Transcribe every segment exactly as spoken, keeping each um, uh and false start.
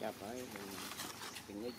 Phải mình mình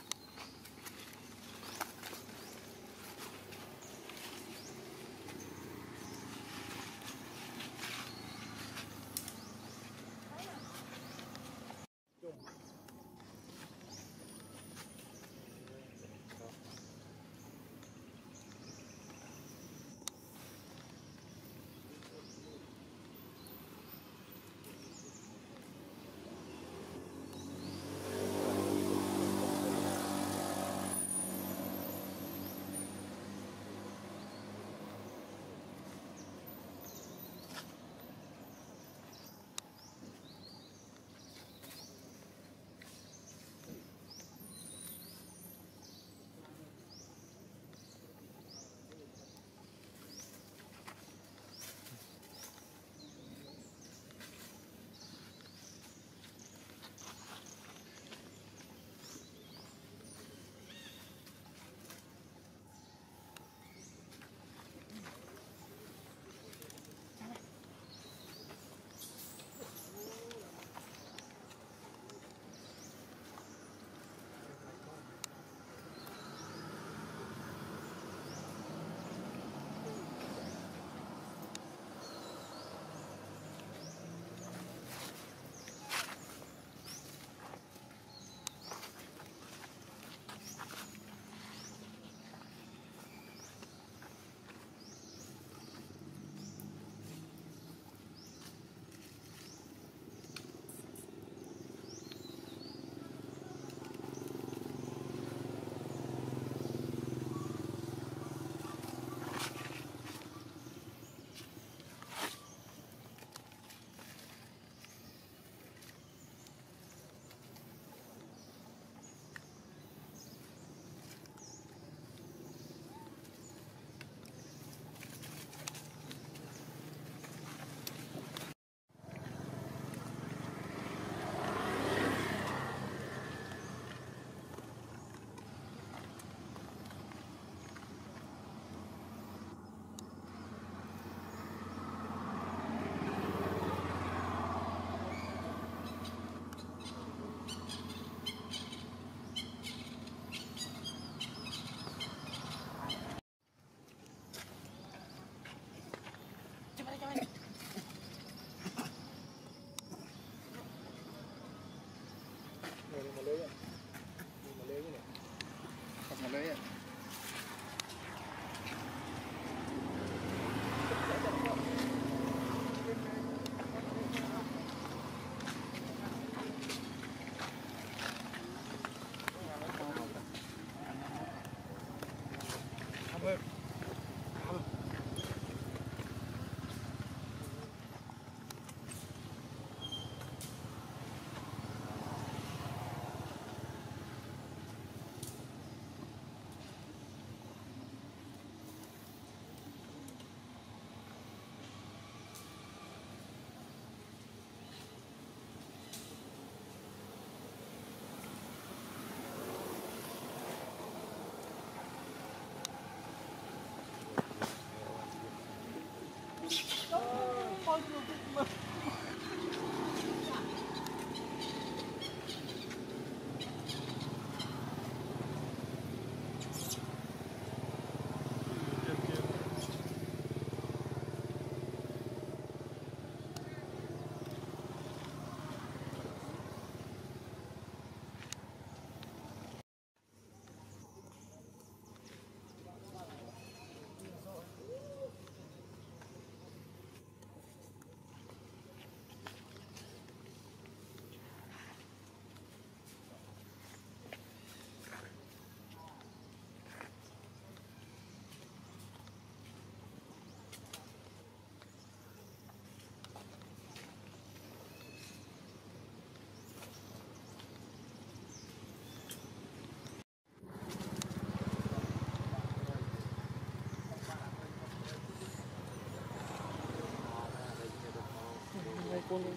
luôn.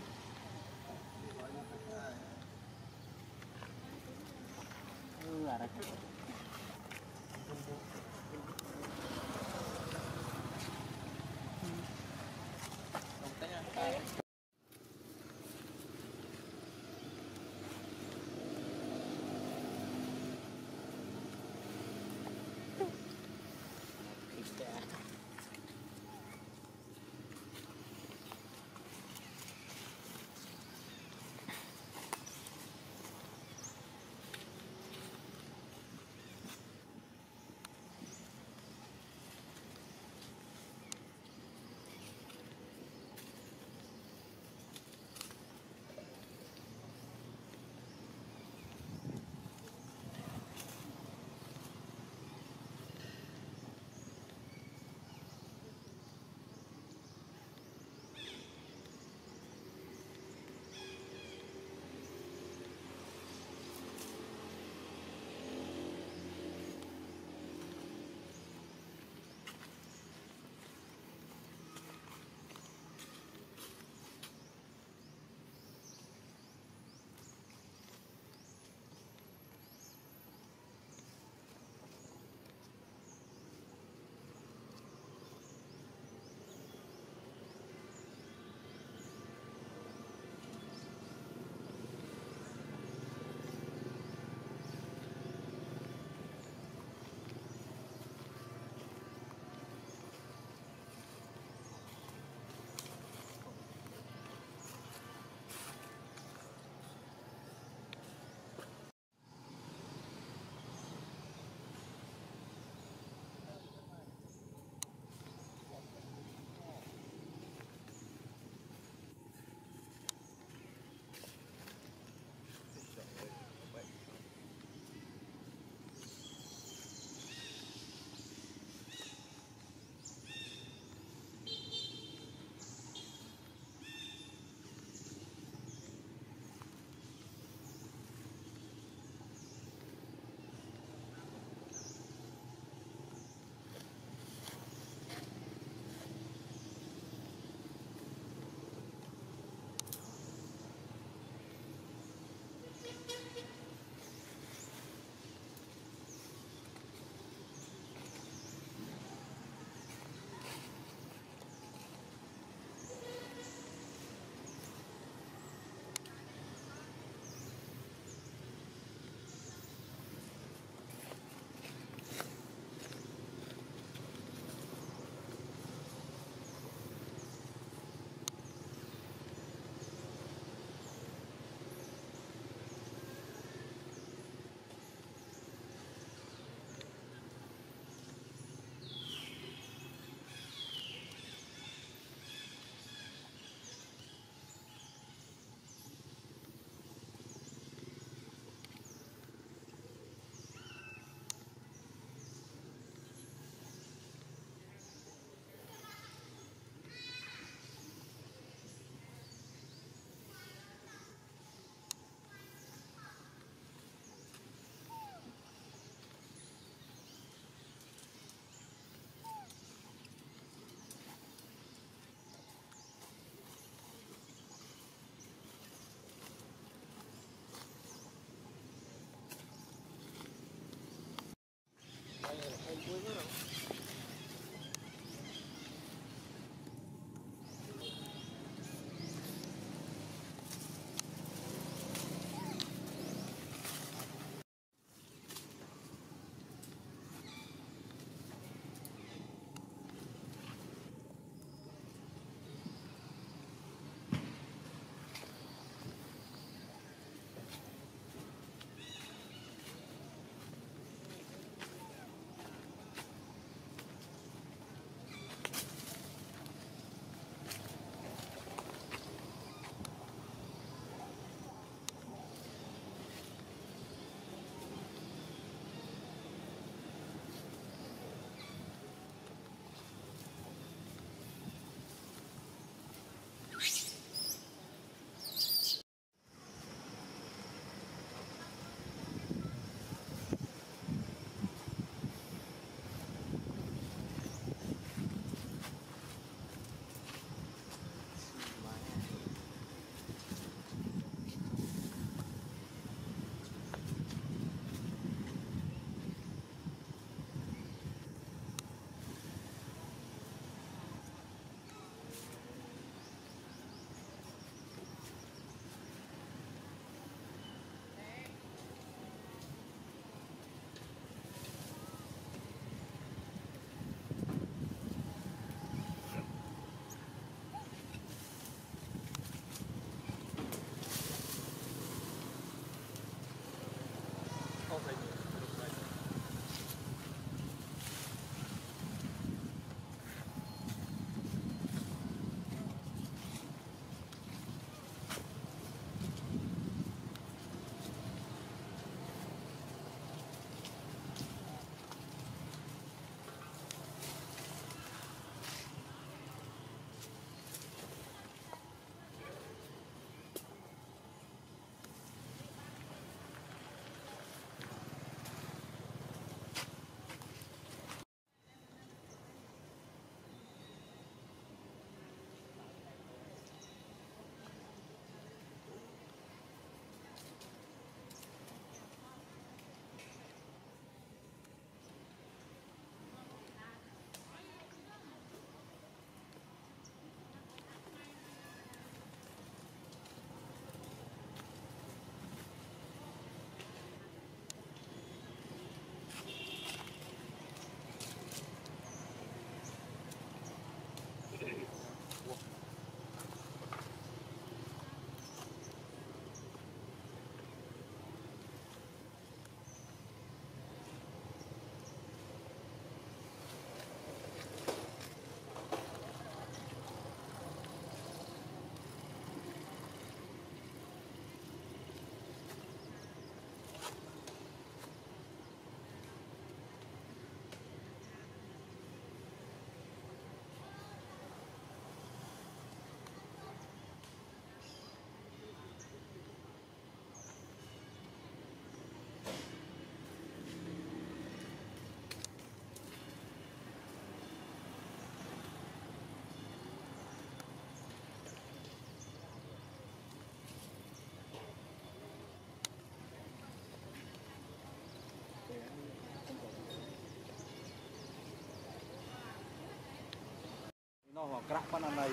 Nó crack pan này,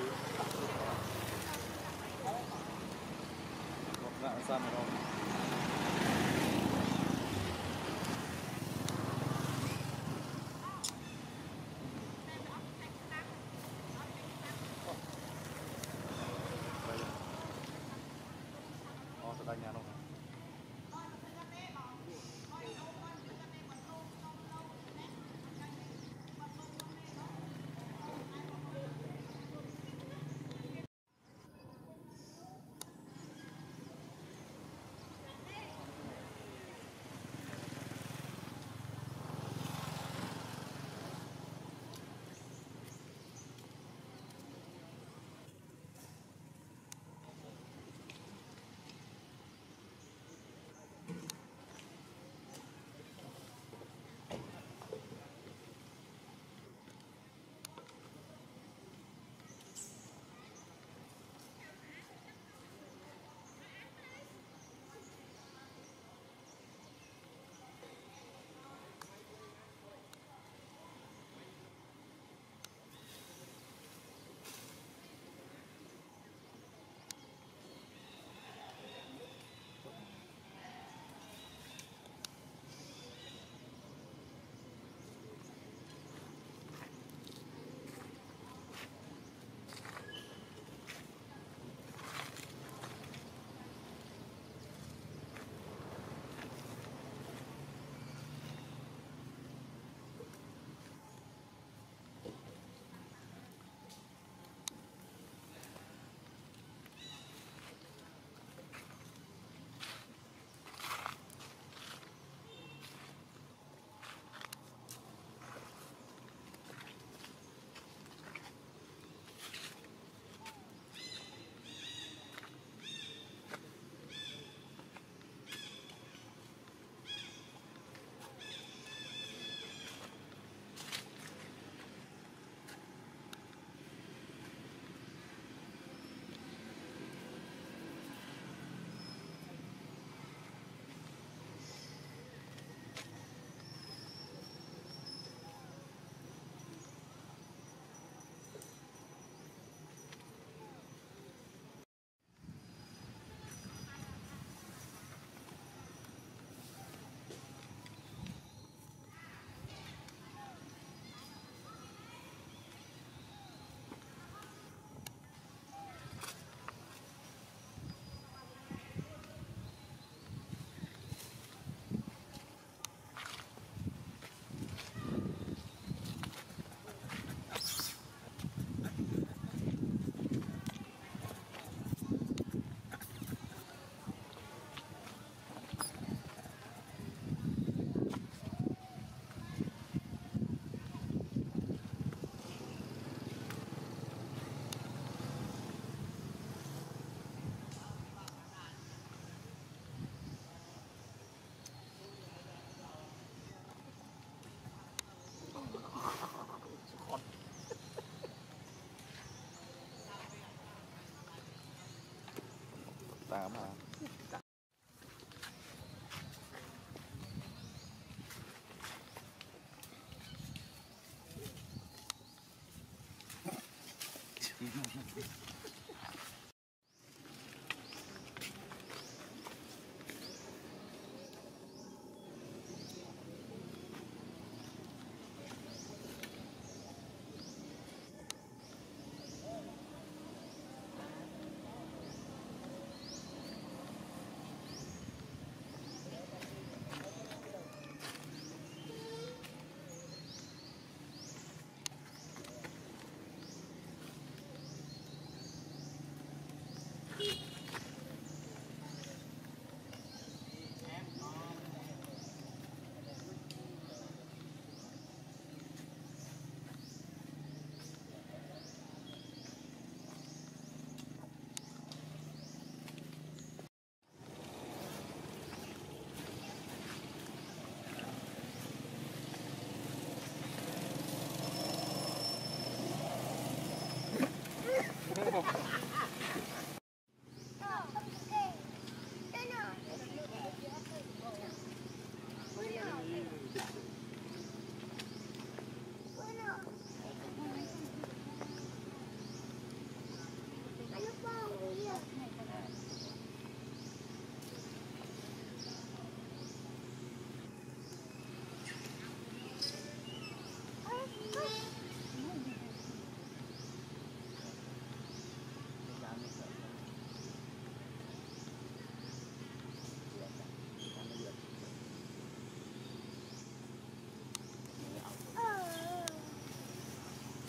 một nạn san rồi. Oh, sedang nyano. Sama.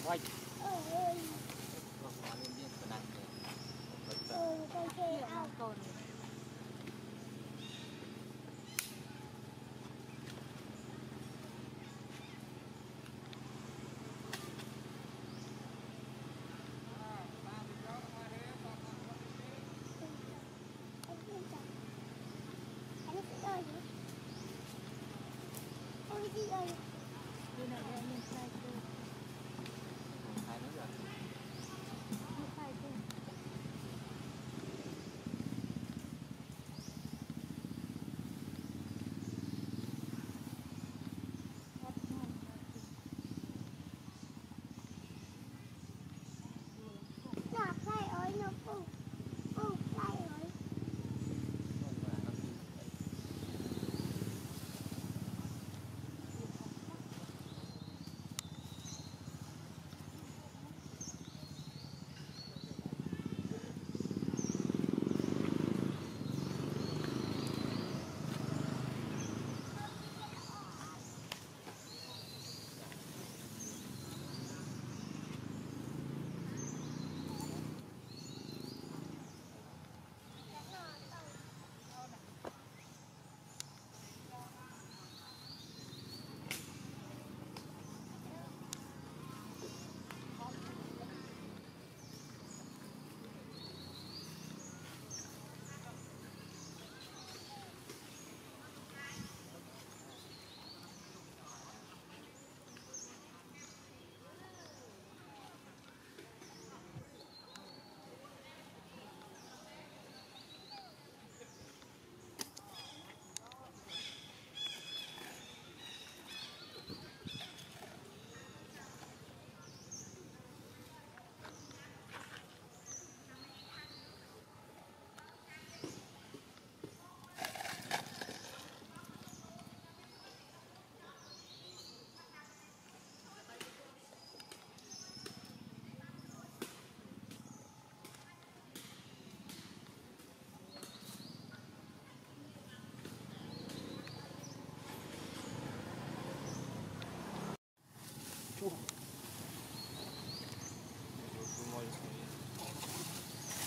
Right. Hãy subscribe cho kênh Ghiền Mì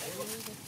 Gõ để không bỏ lỡ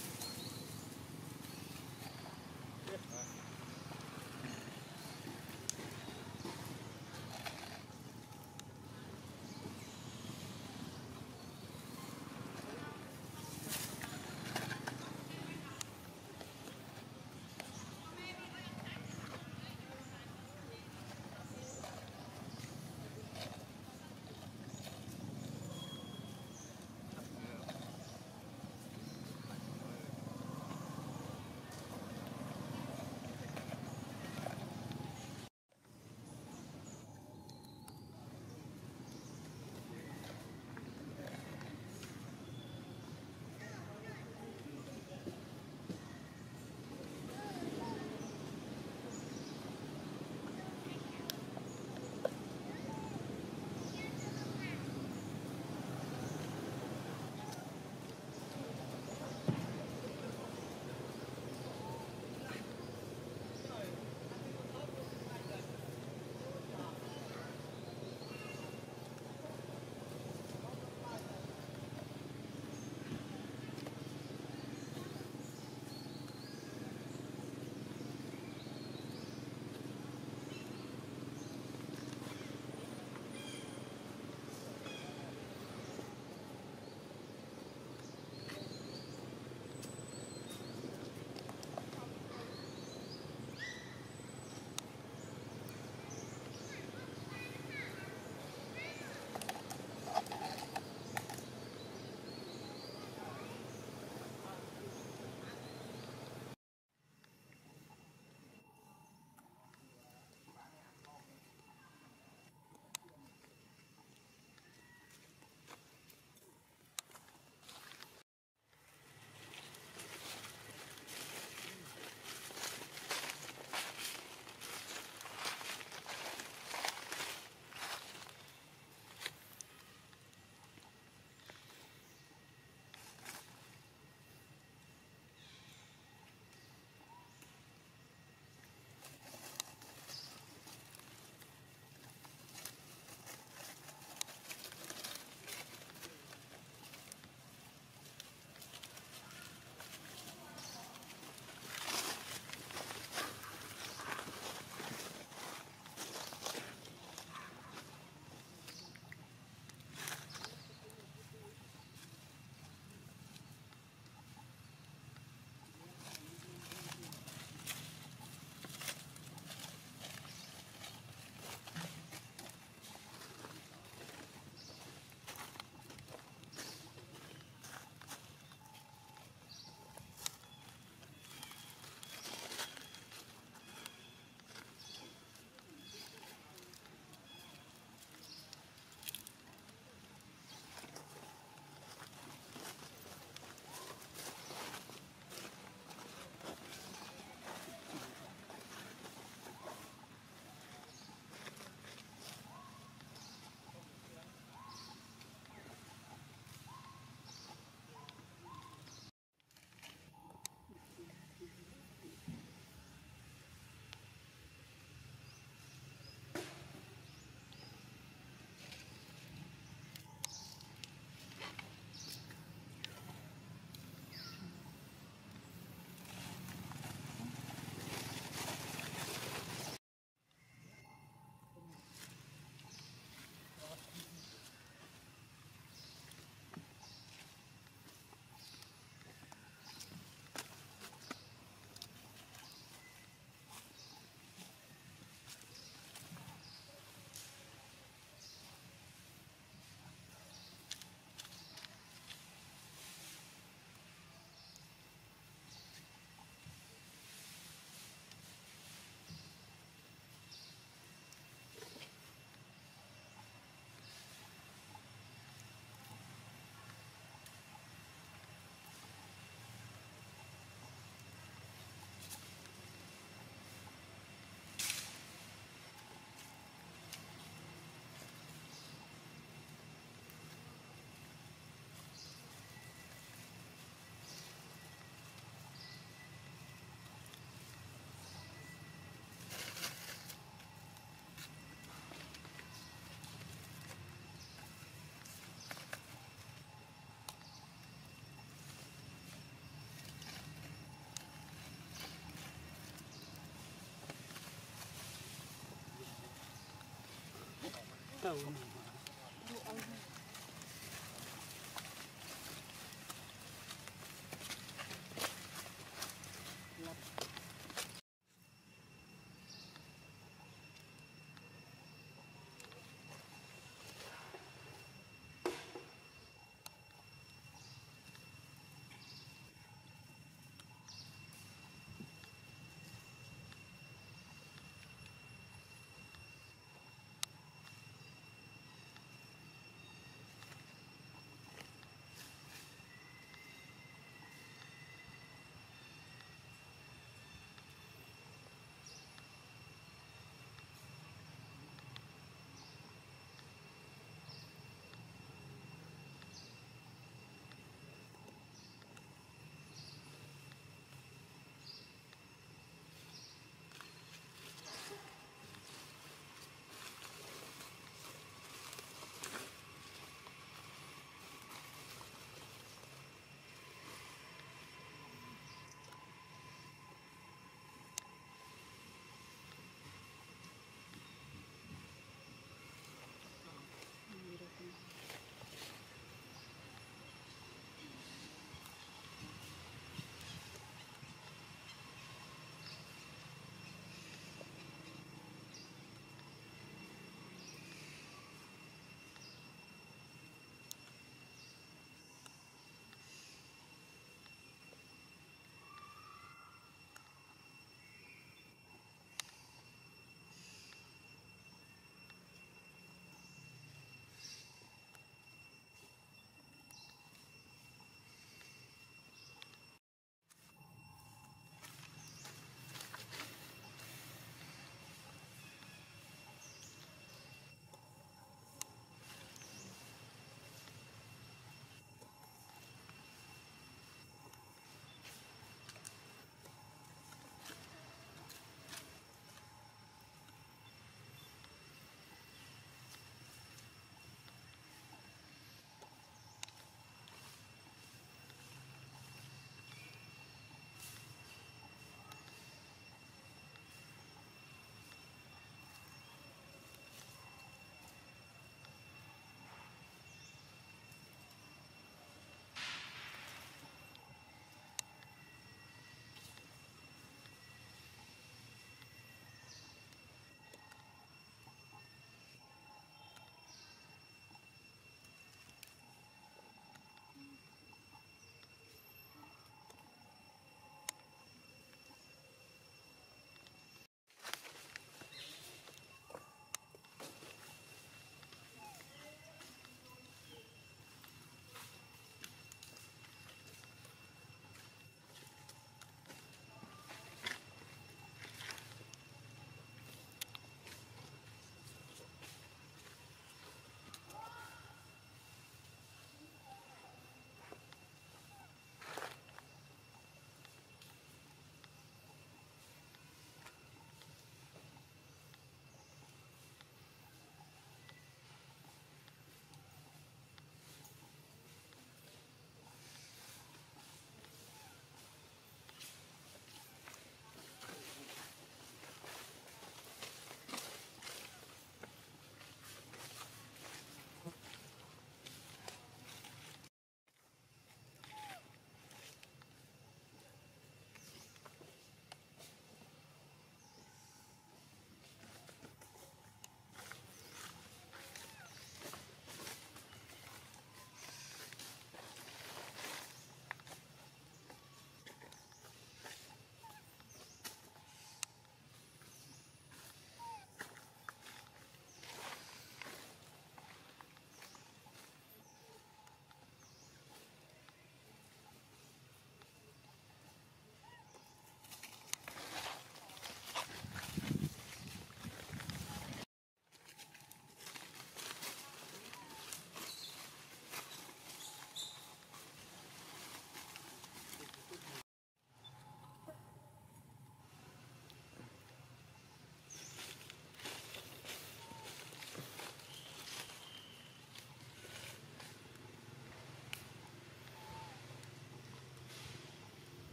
tàu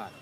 ผัด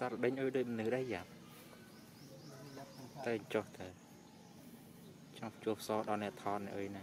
sao bánh ơi đây nửa đây giảm tay cho thở trong chuột so đó nè thon này ơi này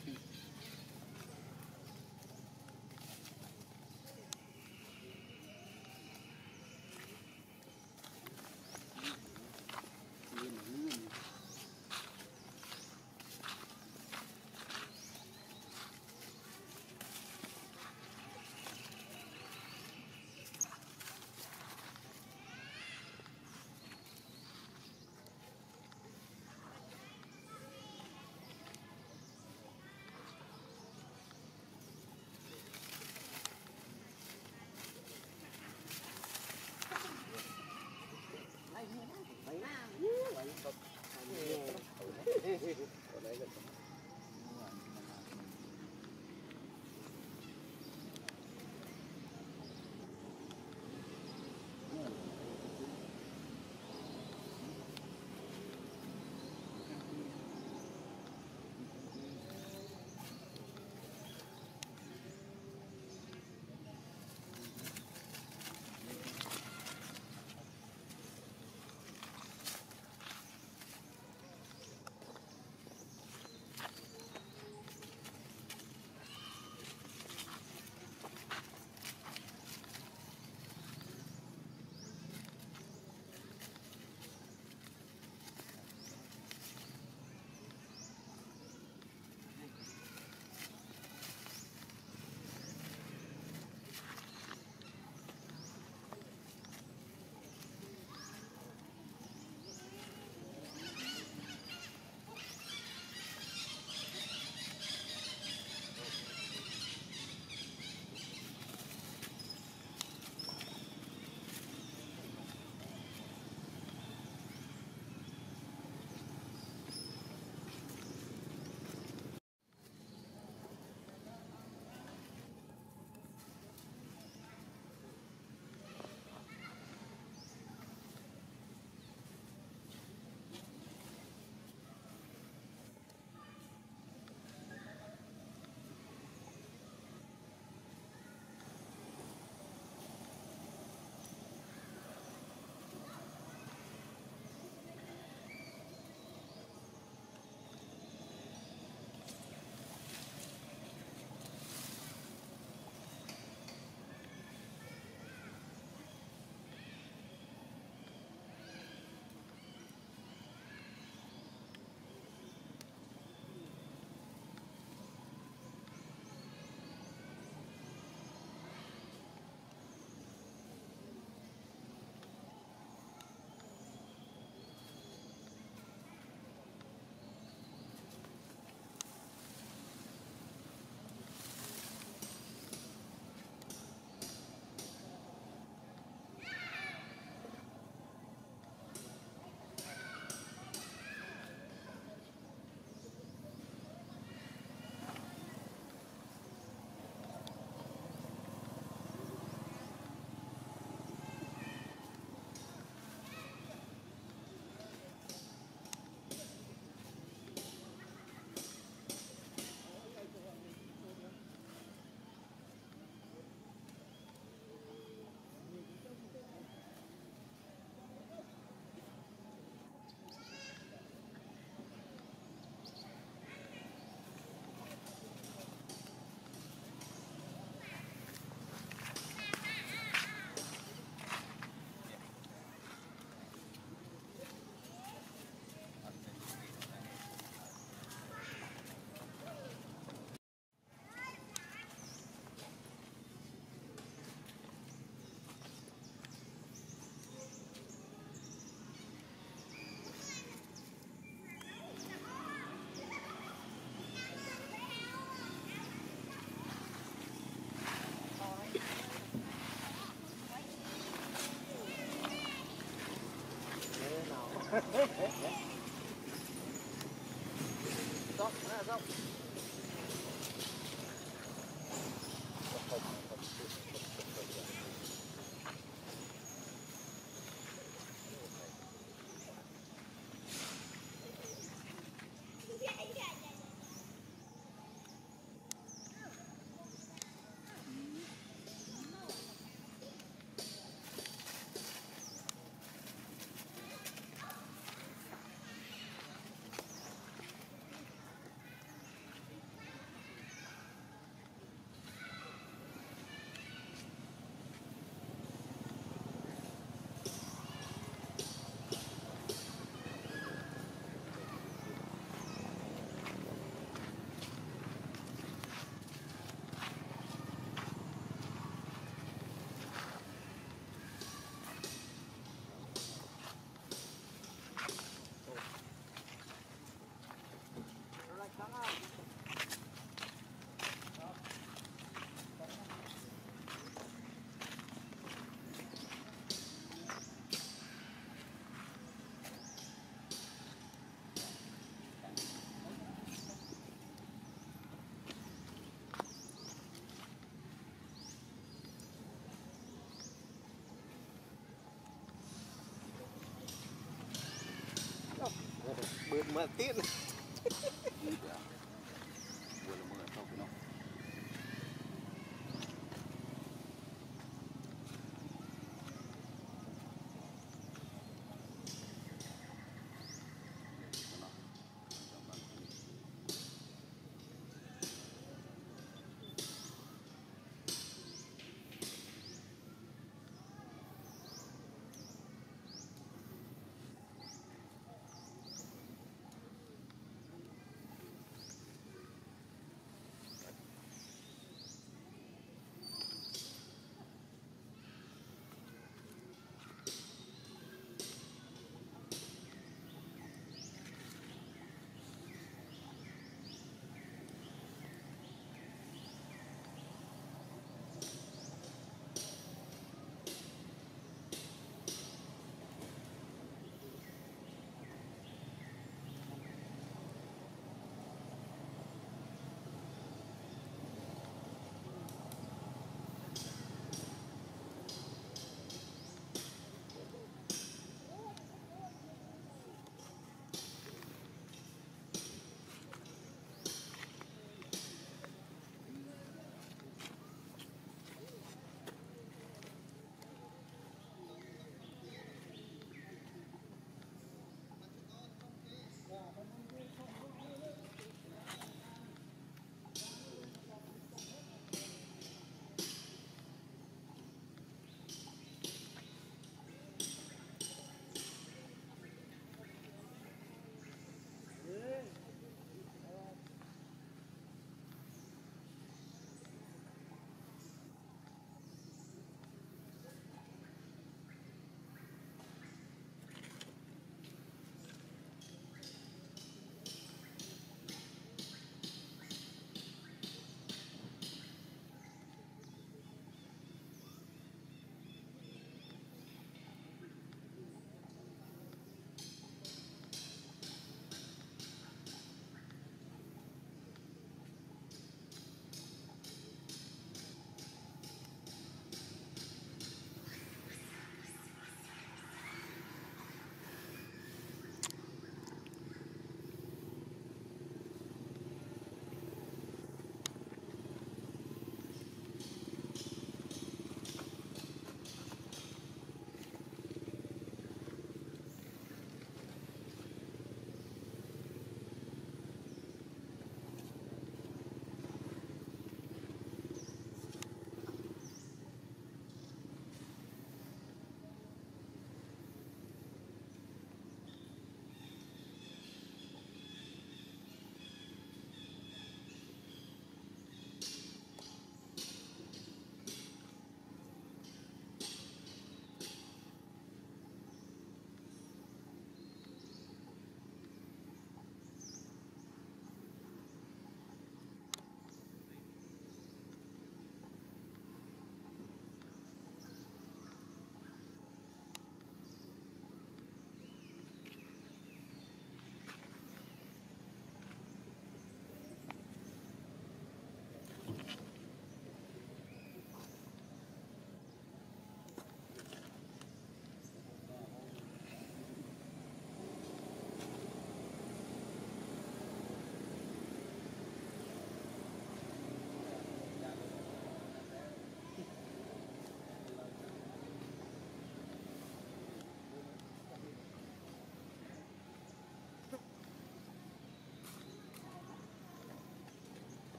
Stop, stop. Hãy subscribe cho kênh Ghiền Mì Gõ để không bỏ lỡ Mưa tiết. Vừa là mưa không phải không? Thank you.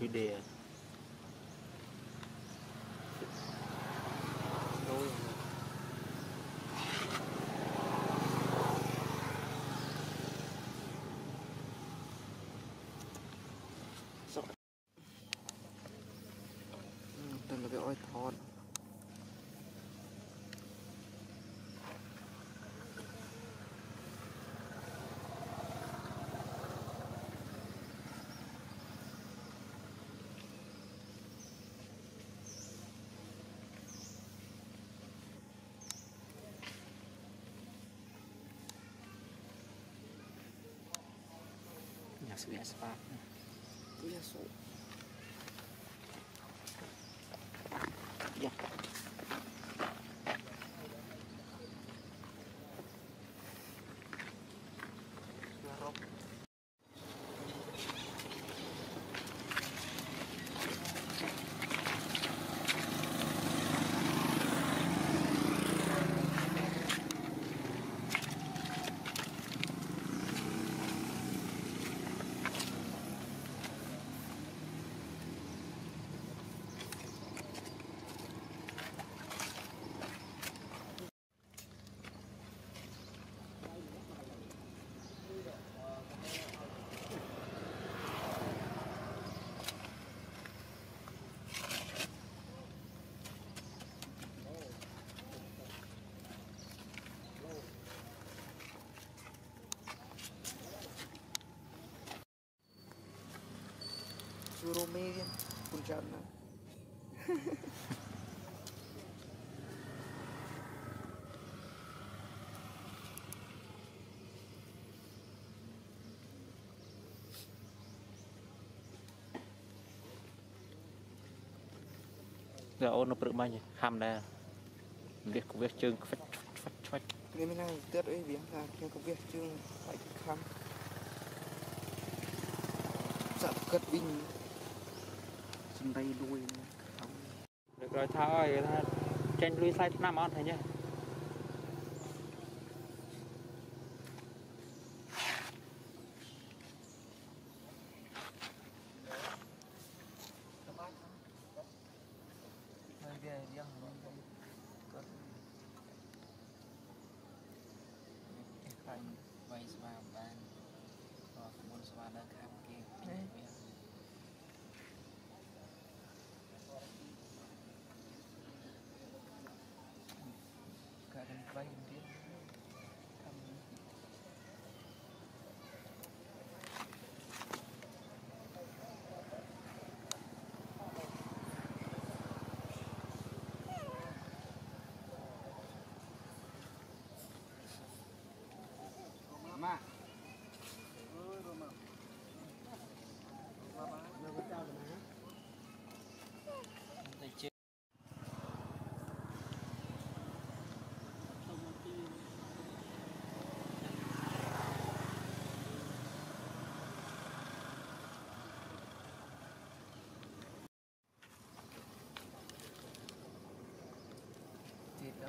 Gede ya. Tên là cái ôi thon. Yes, yes, yes, yes, yes. Romanian Punjana. Giờ ôn nó bự mai nhỉ, ham đây. Việc của việc chương phát phát phát. Ngày mai nào tết ấy việc là việc của việc chương phải khám. Sắp cất bình. Đây đuôi được rồi Thao ơi, trên lui sai năm on thầy nhé. Hãy subscribe cho kênh Ghiền Mì Gõ để không bỏ lỡ Ba. Ôi rồi mà. Ba ba. Giờ có trao rồi nè. Thầy chưa. Thịt đã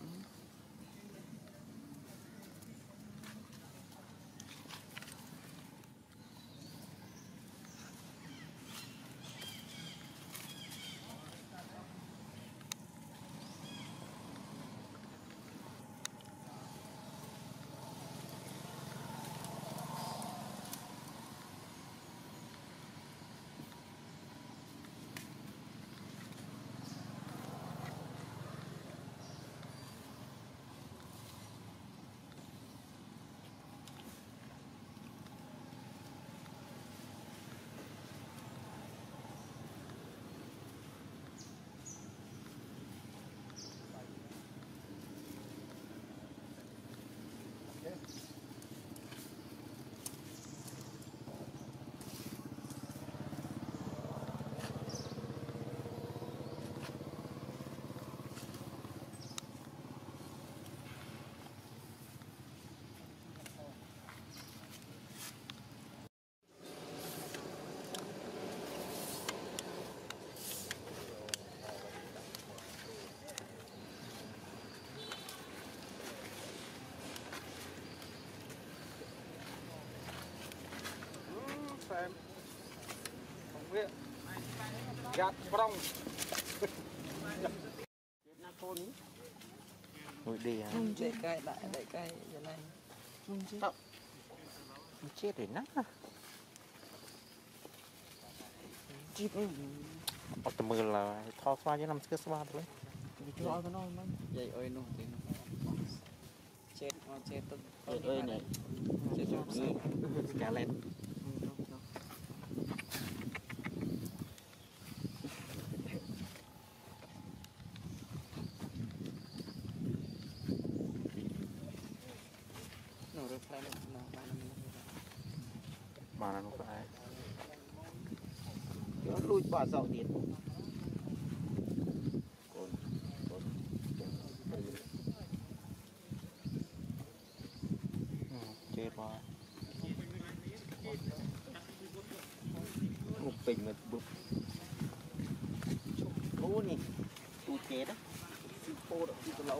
Em không biết gạt bông ngồi đi à để cây lại để cây giờ này không chết đâu chết để nát à chip ở tầm mười là thò qua với năm cái ba thôi rồi nó nó vậy ơi nó chết chết ơi này chết rồi cả lên mà nó phải nó lui qua sau điện còn còn ตู้นี่ตู้เจ๊นะตู้โตดอกที่ตัวเรา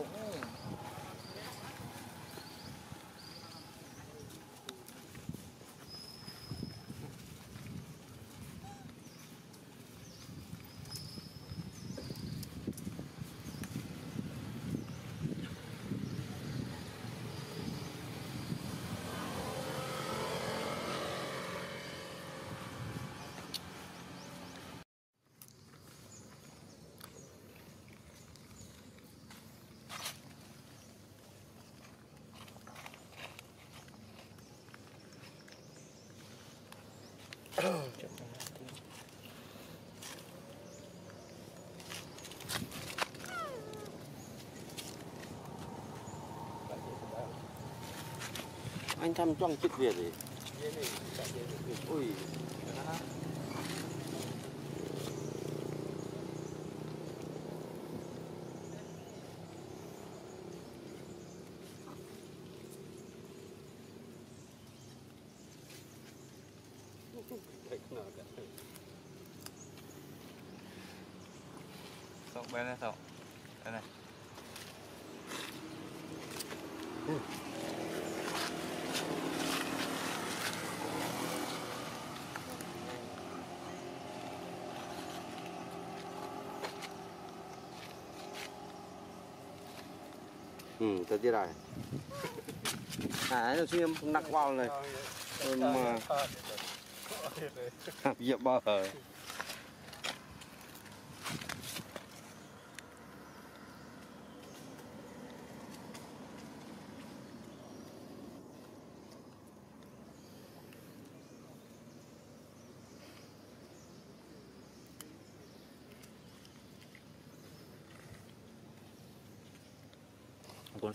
anh thăm trong chiếc Việt gì? Ui. Sọc bên này sọc. Đây này. Ừ. Ừ, thật chứ này. À, nó xem nặng vào này. Ừ, mà hạp dịp bao hời. Còn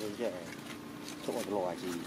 Người trẻ chỗ lò gì này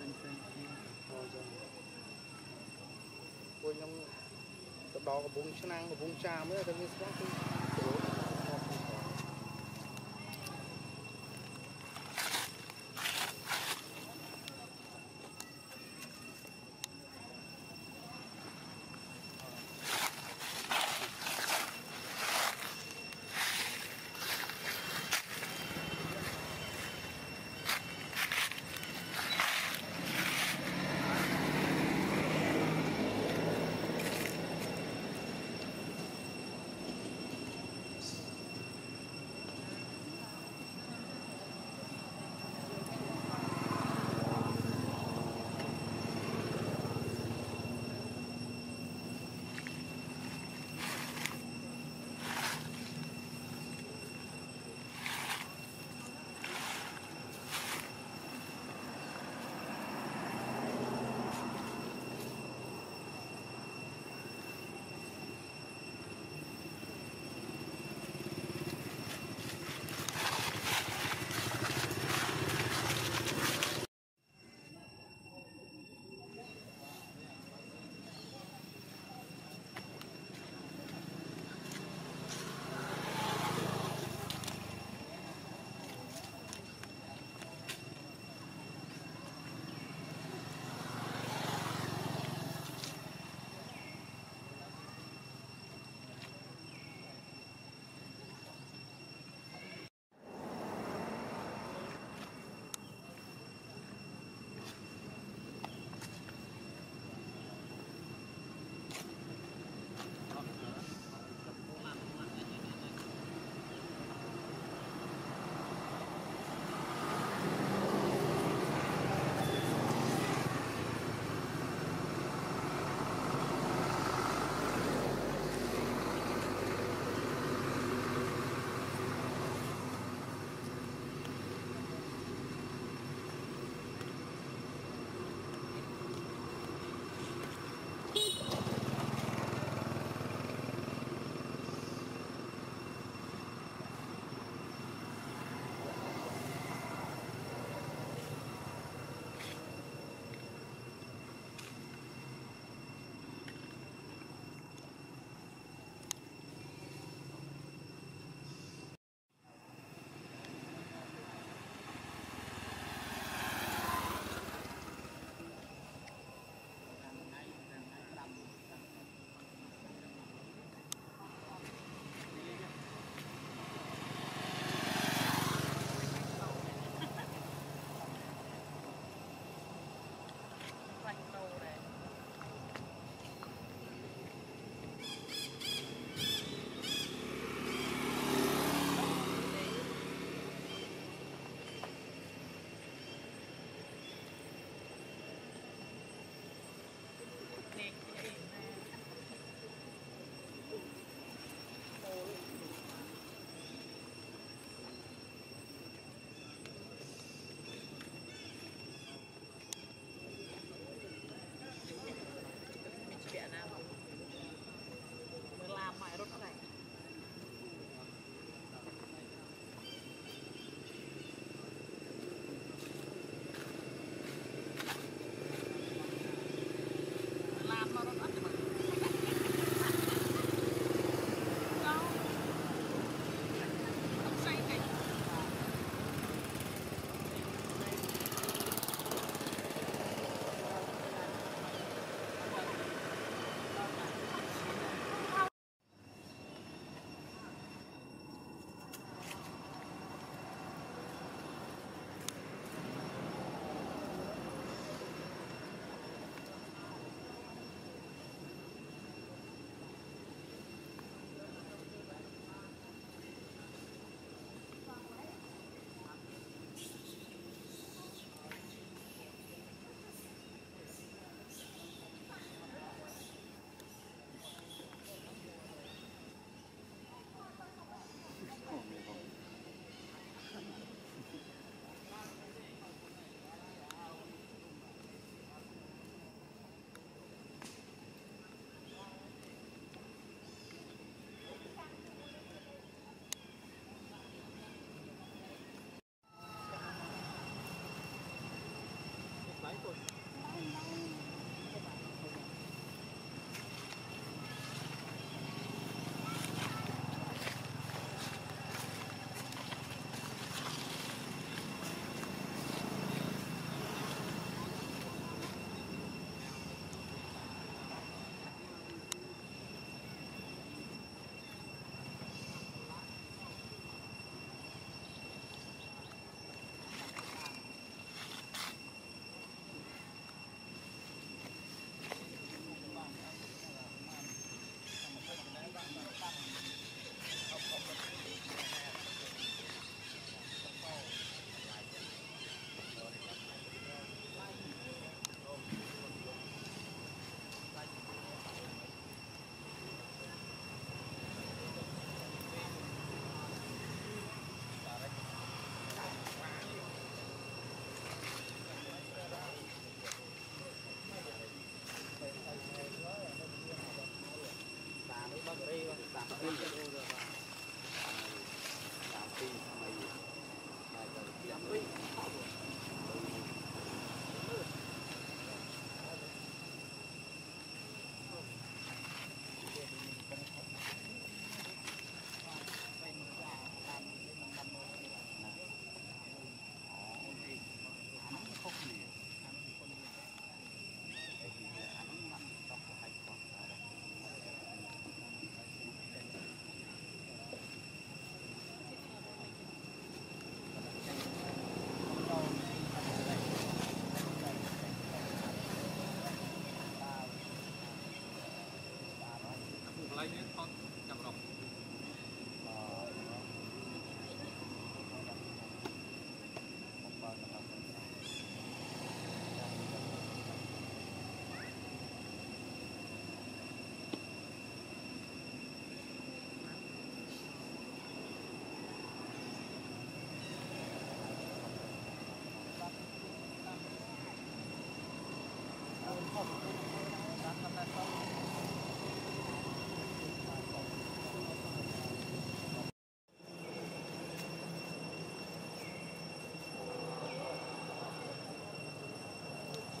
Anh xem coi nhông tập đo có bung xăng có bung trà mới là mới sáng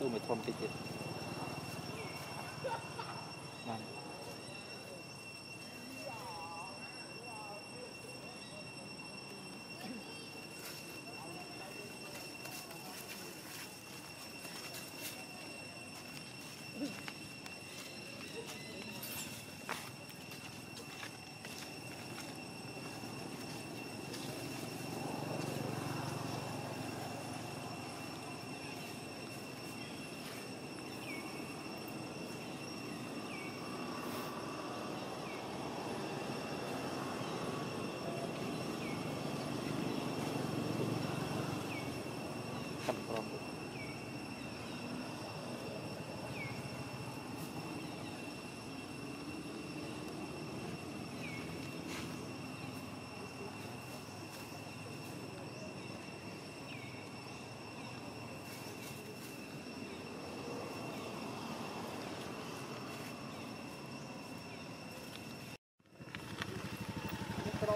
คือไม่ทนติดติดนั่น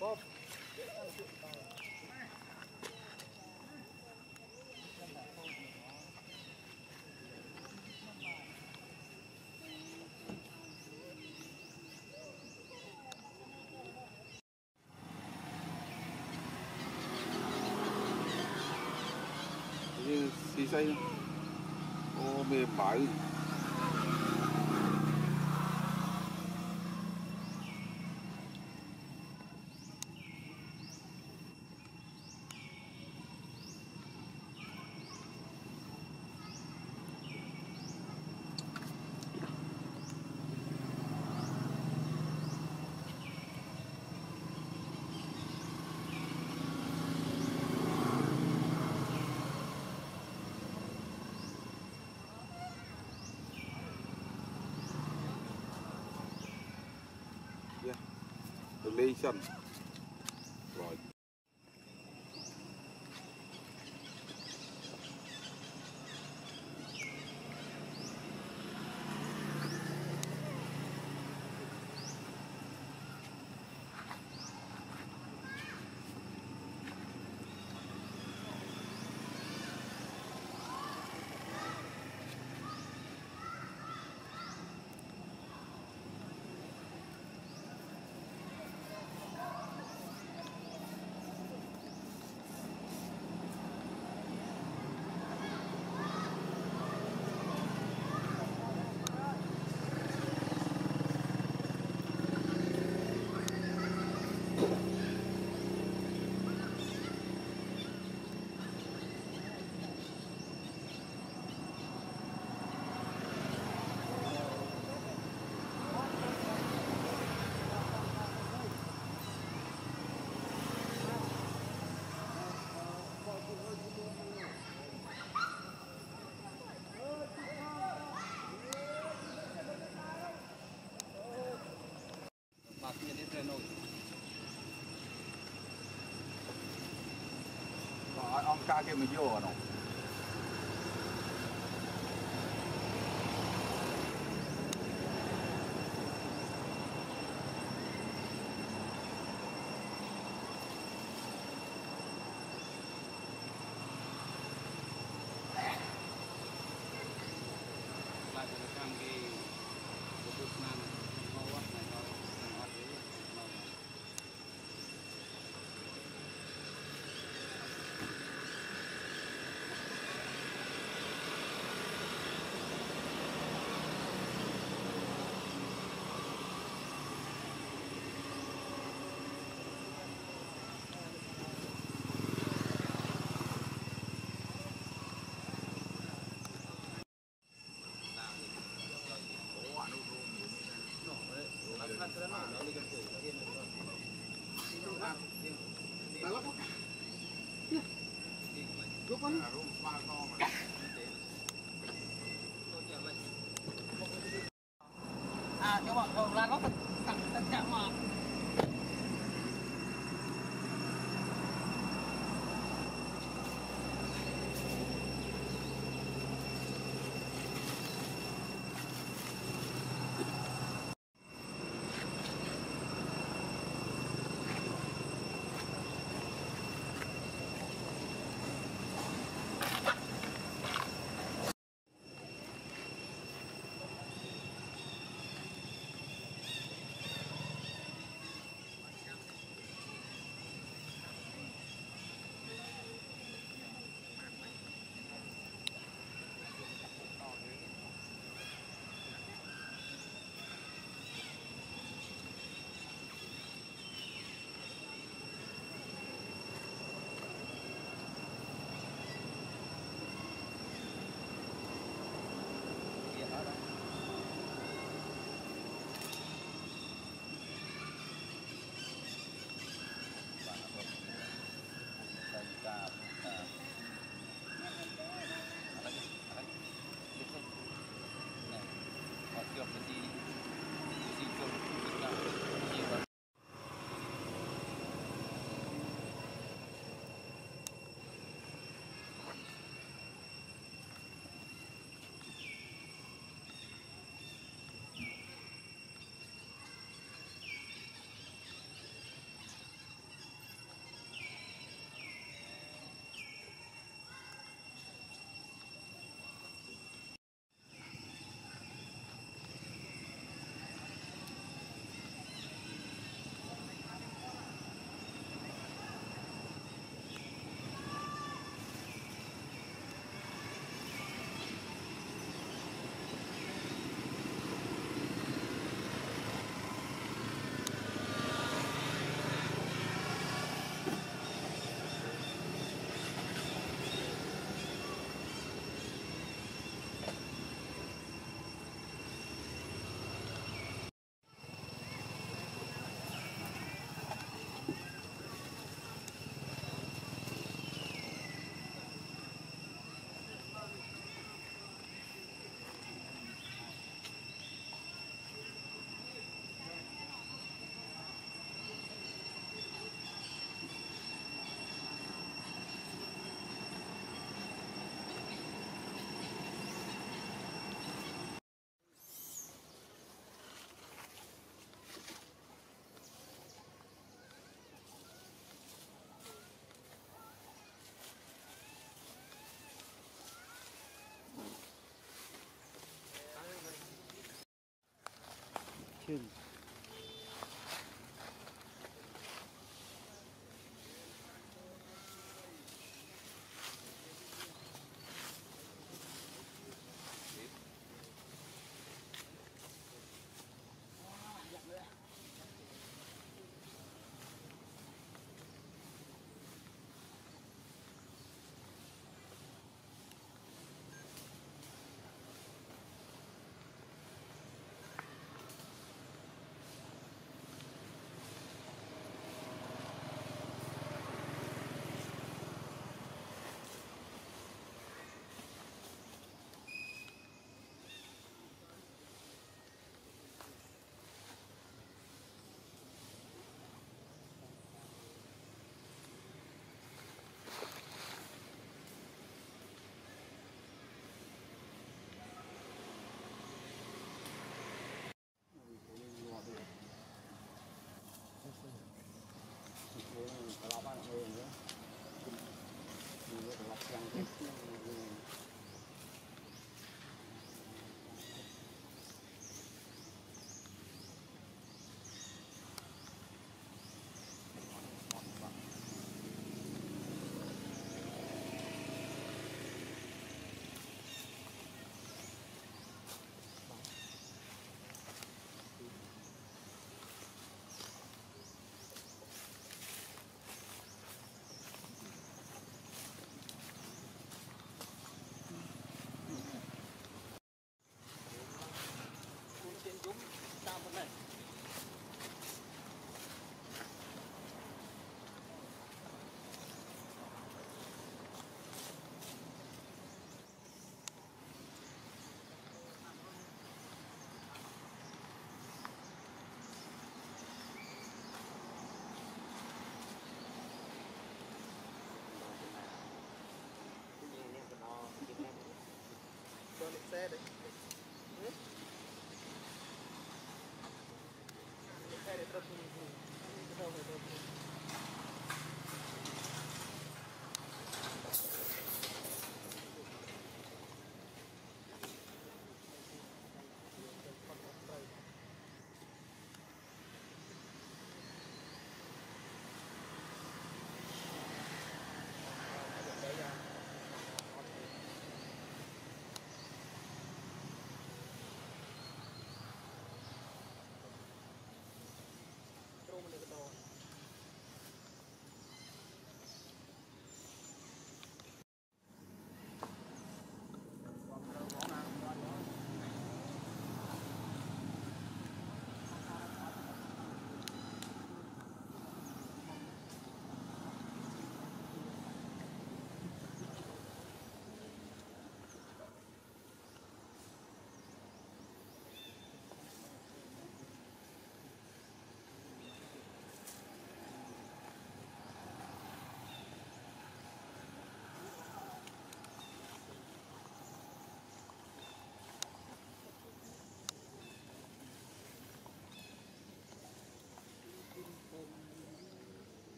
Bob. Như xì xay ô mềm mại Relation. Right. Cá kia mình vô rồi nè. Hãy subscribe cho kênh Ghiền Mì Gõ để không bỏ lỡ những video hấp dẫn. À, cho bọn cầu là nó thật thật thật chạm mà. Thank you.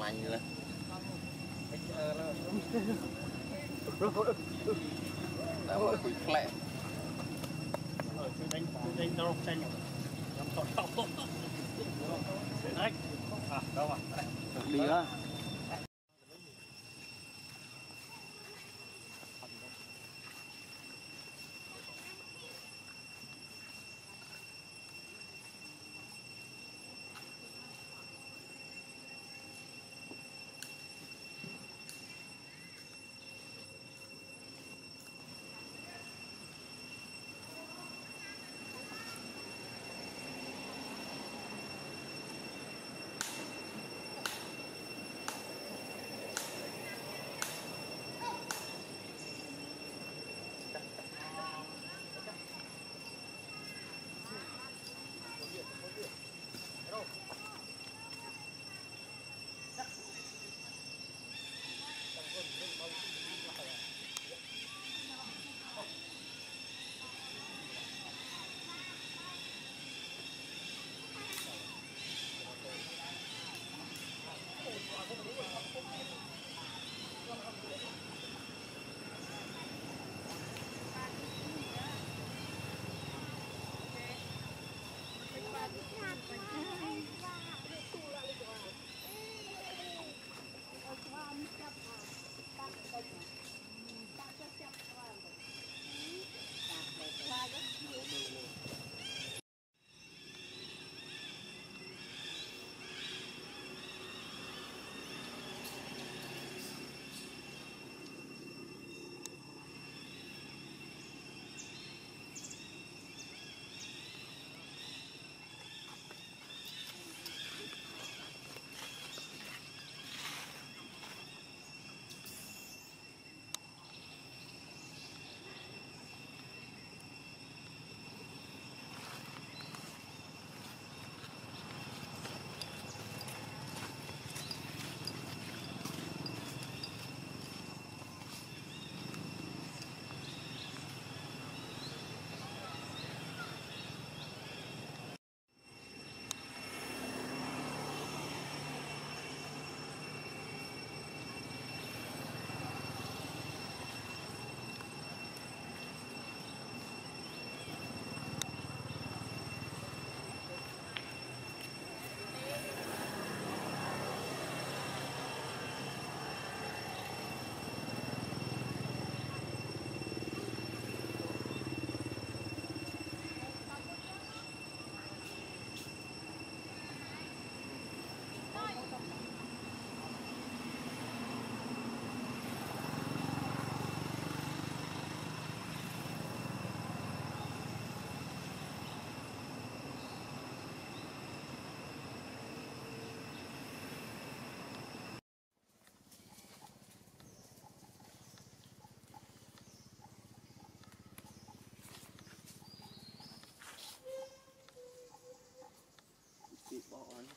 Manila.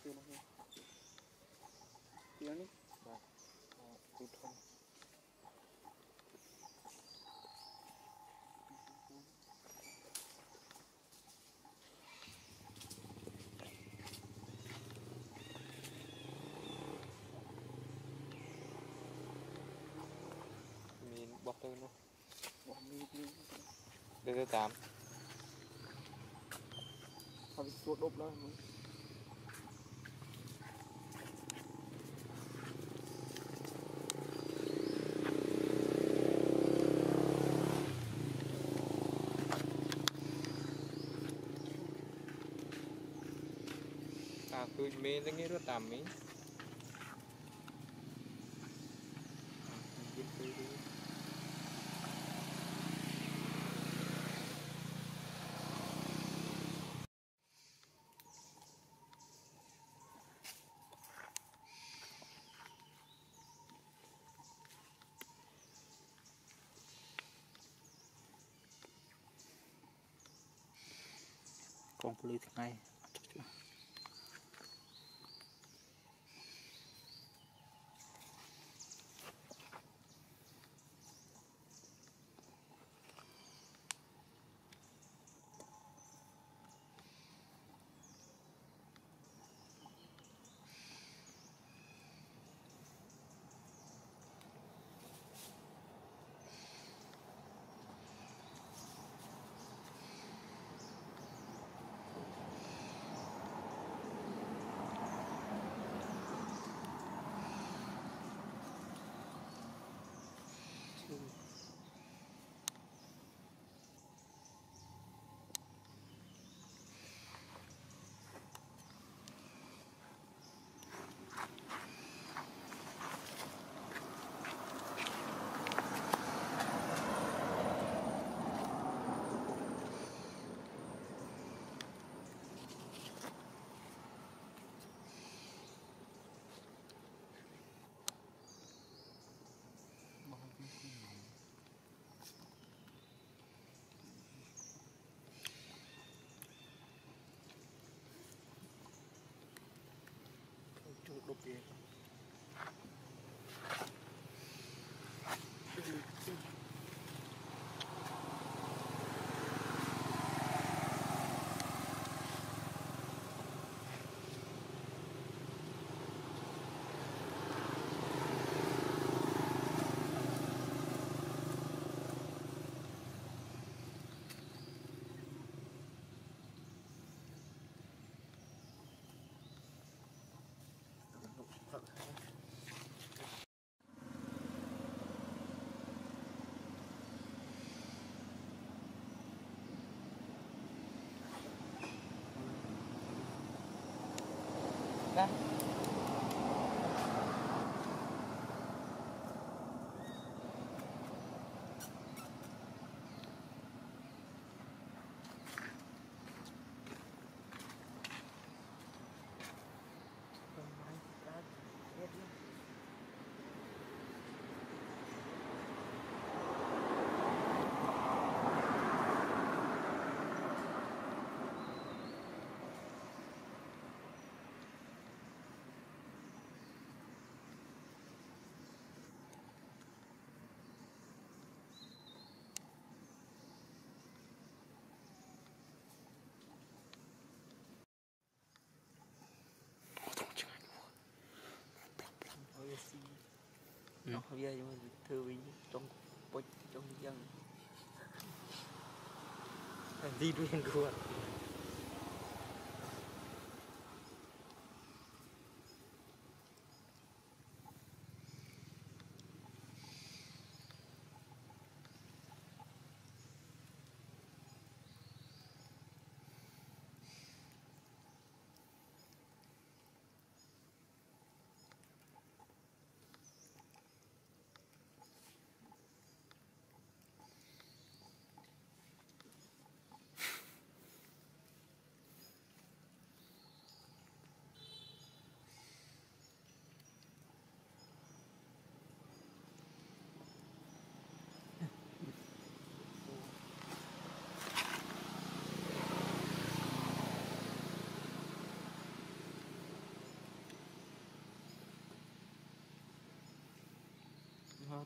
Kêu nó kêu nó ba cút không mình bóc lên luôn bóc lên đây là tám không bị sốt đốp đâu. Hãy subscribe cho kênh Ghiền Mì Gõ để không bỏ lỡ những video hấp dẫn. tôi mê nó nghe rất tầm ấy. Con lưới ngay yeah. Hãy subscribe nó không ra nhưng mà thư với trong bột trong dân là di truyền của tôi làm không?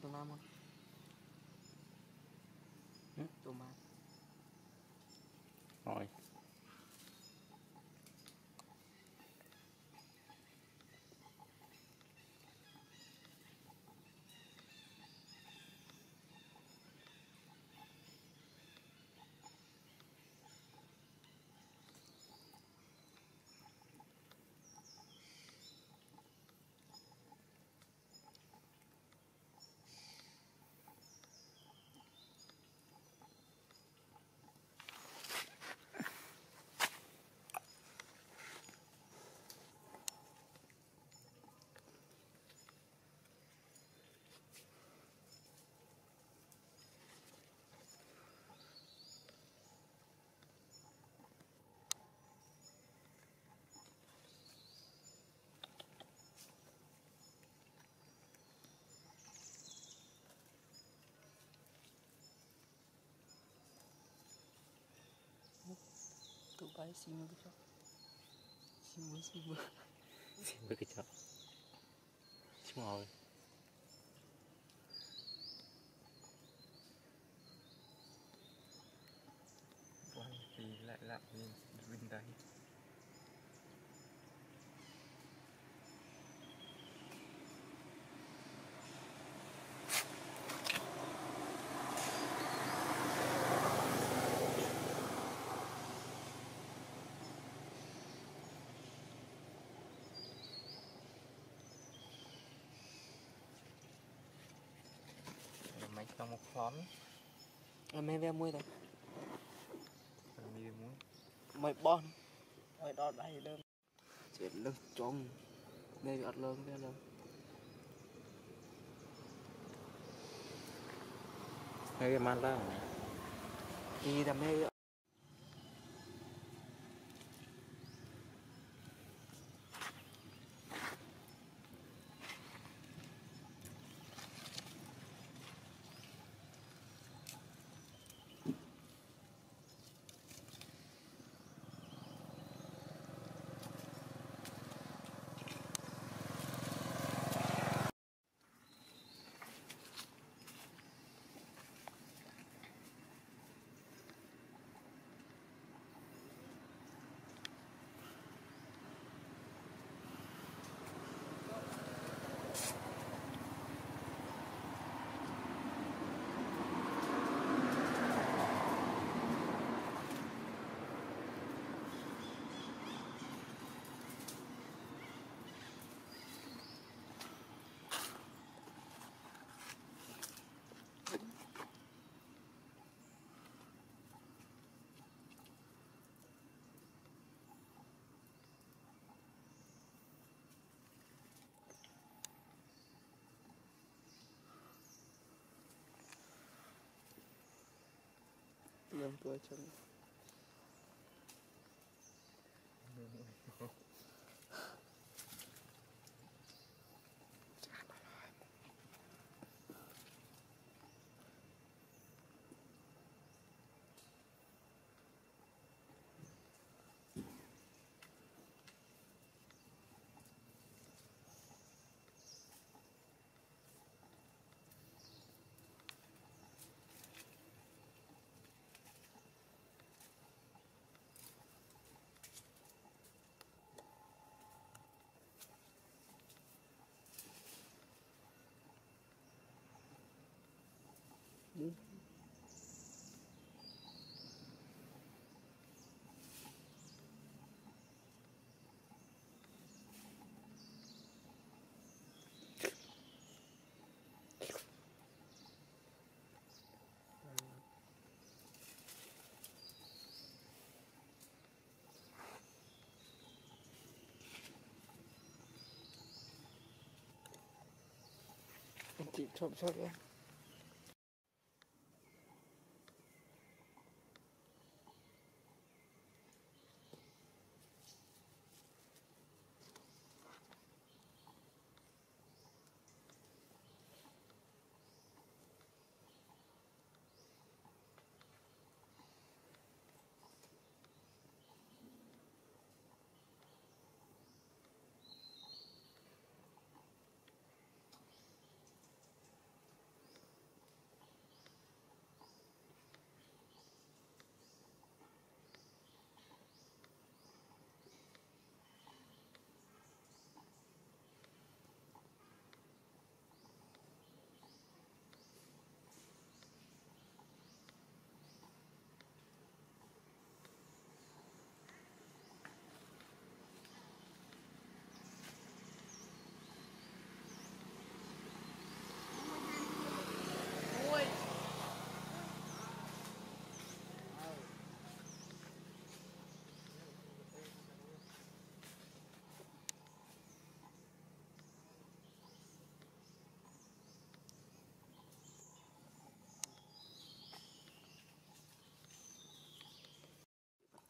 Tôi làm rồi. Sampai singa kecok. Singa suba. Singa kecok. Semua. Quay thì lại lặn lên bên đáy. Còn một khóm à, mê ve muối đây à, mê ve muối mày bon mày đo đầy đơn chuyện lưng trông mê vặt lớn ve lớn mê ve man ra đi làm mê ve yang tua macam ni. Hãy subscribe cho kênh Ghiền Mì Gõ để không bỏ lỡ những video hấp dẫn.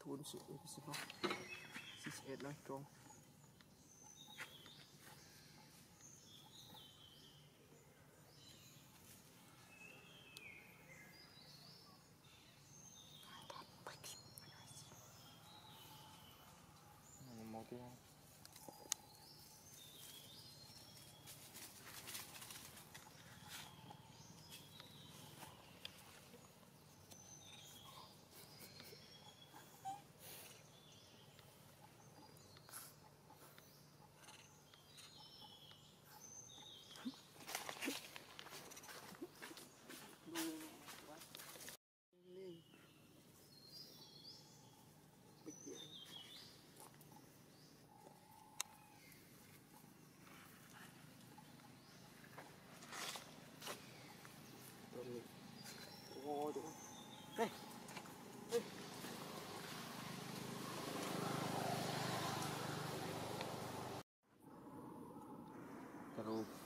Bốn sự ép xịt nó, xịt ép lại trong. kia.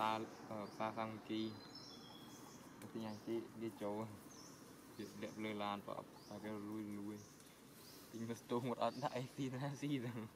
Pa pa sang chi, cái nhà chi đi chỗ đẹp lơi lan và và cái lui lui, tính mất tô một ăn đại tin là gì rằng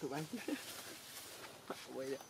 tụi anh quay ạ.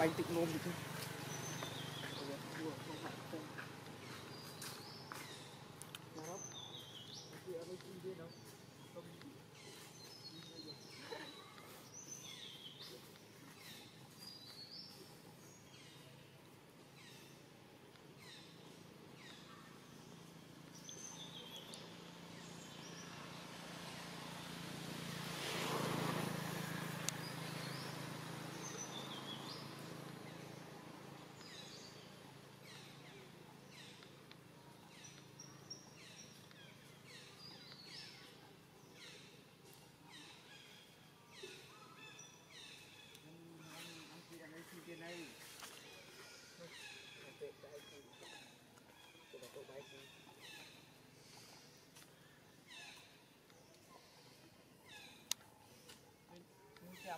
bánh tịnh nôm gì thôi.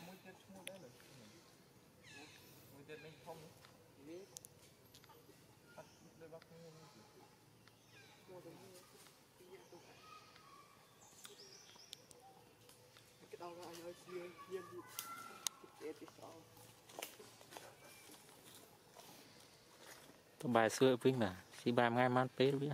Mũi tên không đấy rồi, mũi tên mình không đấy, bắt đôi bác không đấy, cái đầu là anh ơi kia kia đi, cái cái sao, tao bài xưa vinh nè, chỉ bài ngay mát pé biết.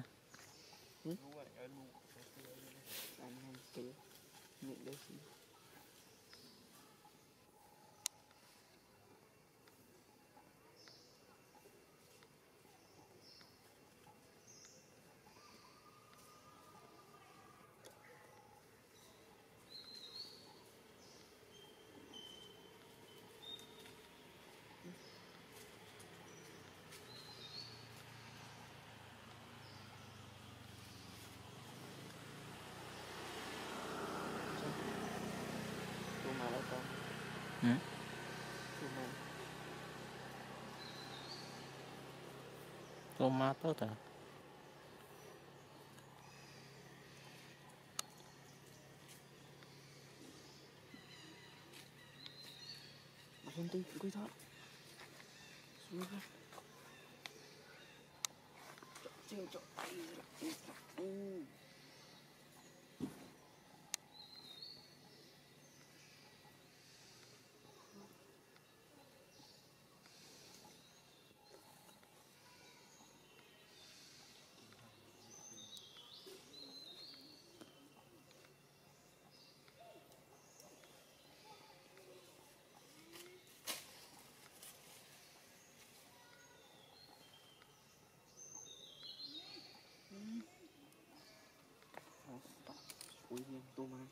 Toma tốt à? Mà không tin cứ thôi. Xuống đi. Chơi trò tay là u. Ui nhiên tôm ăn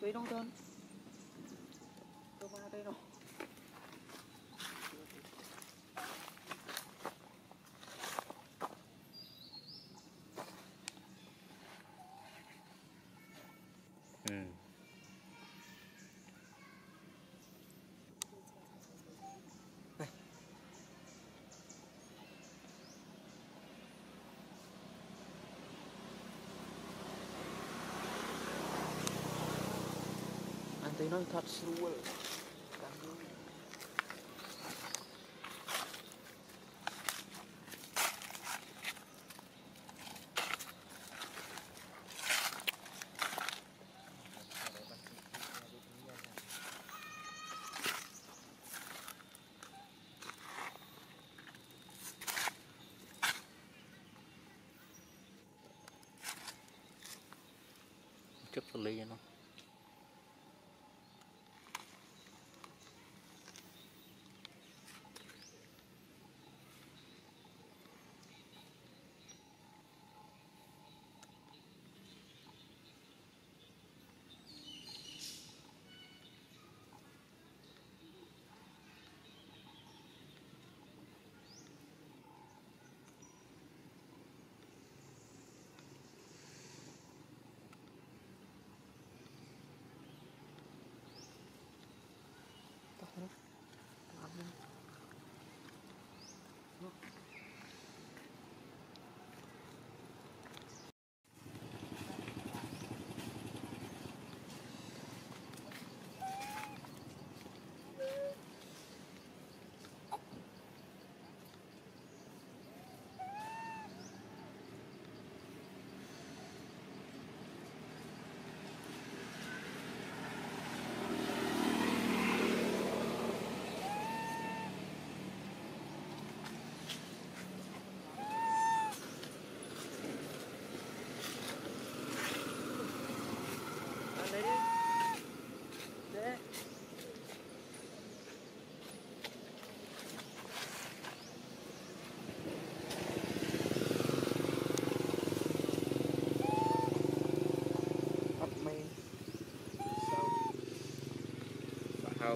đây đâu đơn, tôi vào đây đâu, Ừ. Anh thấy nó thật xua rồi. Ly nó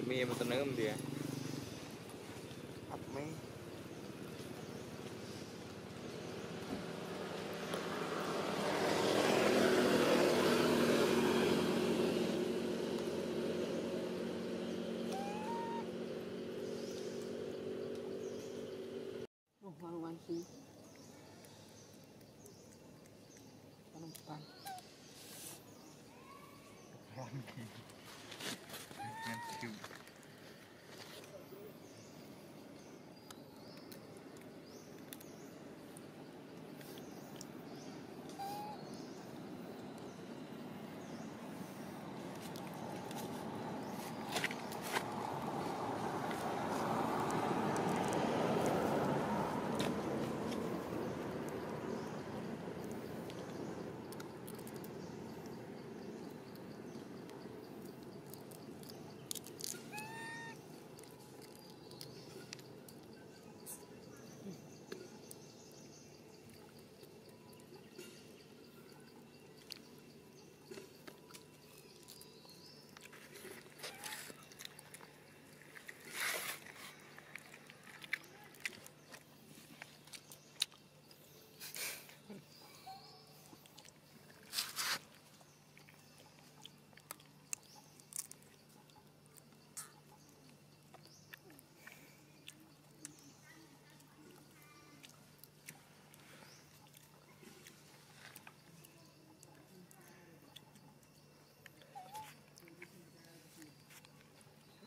Mie mà tao nướng không kìa. Ấp mê. Ủa, nó ăn gì? Nó ăn bánh. Nó ăn gì? Thank you.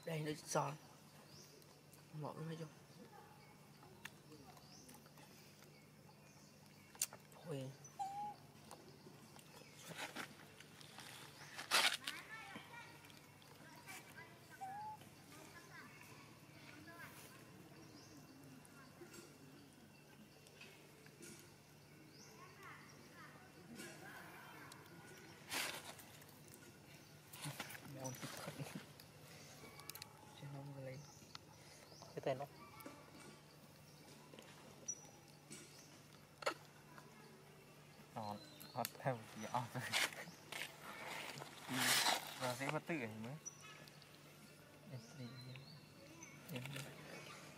Đây nó giòn. Mọt nó hay chưa? Thôi. Cái tên đó ngon, hot theo gì on rồi và sẽ có tươi mới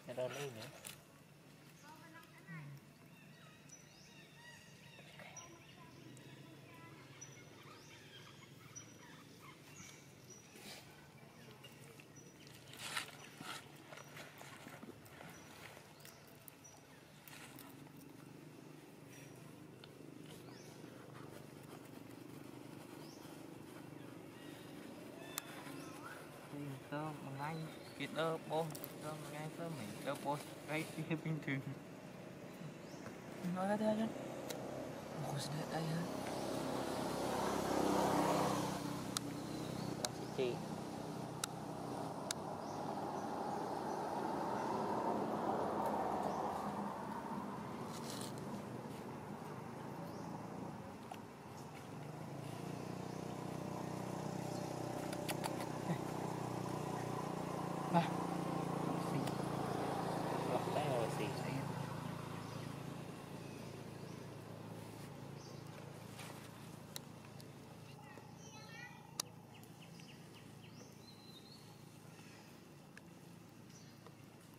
để đó lên nữa. tơ ngay cái tơ bôi tơ ngay tơ mình tơ bôi cái bình thường nói ra đây nhá một cái đây ha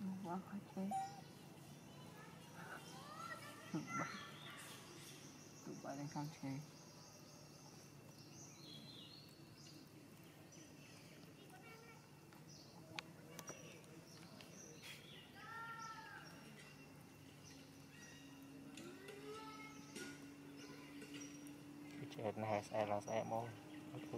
chị quá khó chơi tụi bạn đang không chơi chết này sẽ là sẽ môn bất cứ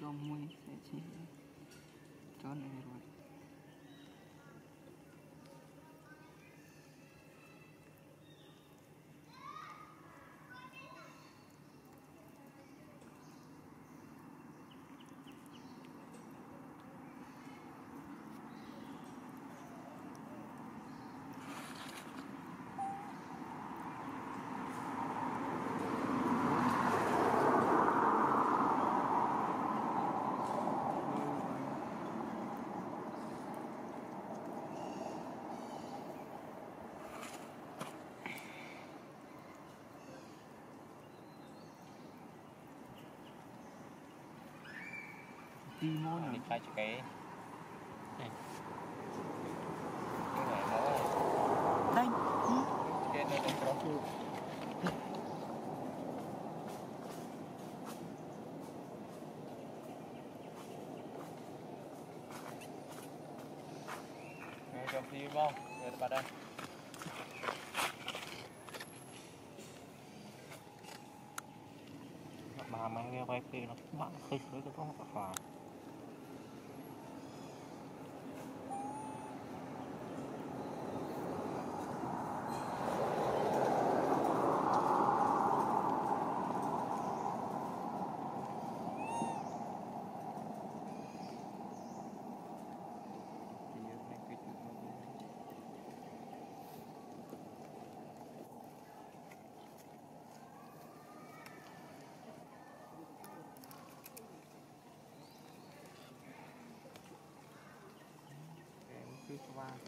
cho mui sẽ chỉ cho này rồi đi môi này phải cho cái này đây cái này đang có luôn rồi trong đi không rồi vào đây mà mang nghe vai kia nó bạn khơi với cái phong phà qua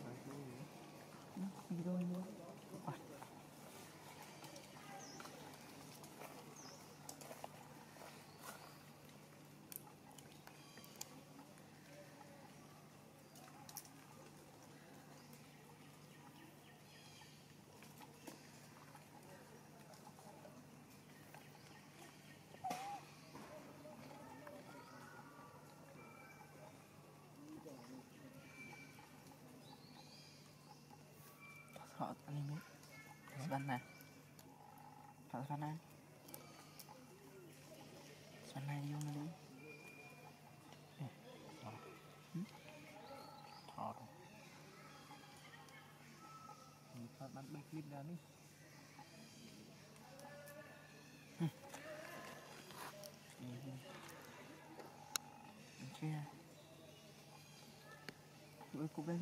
rồi thôi nữa đi đôi nữa họ ăn đi săn này họ săn này săn này đi không đi họ bắt bắt bắt clip ra đi. Chia với cô bé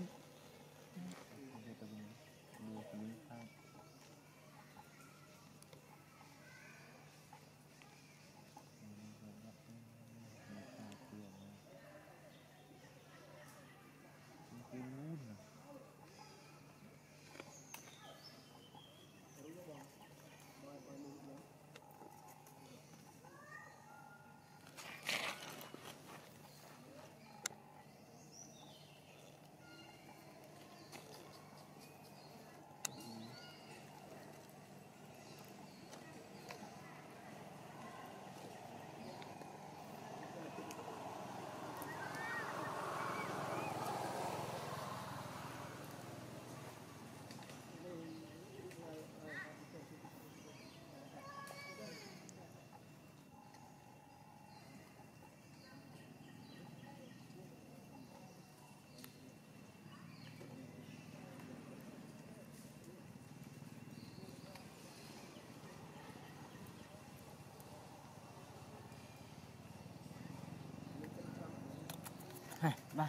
hai ba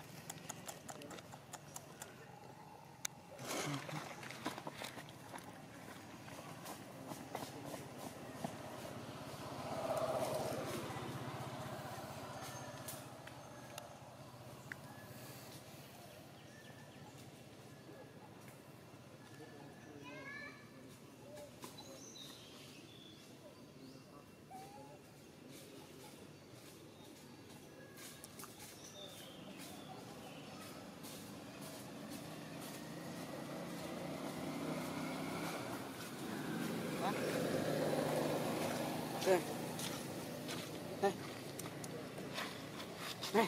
đây đây đây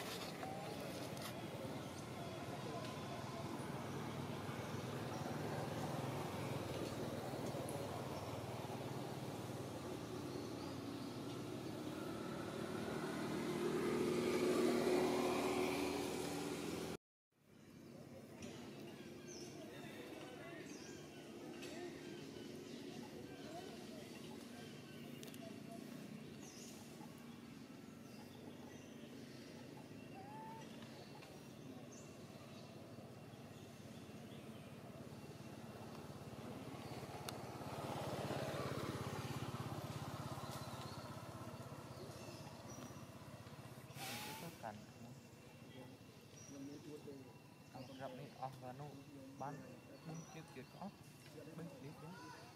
Rập đi, ông và nô bán bún chiếc kiệt có, bánh đi chứ.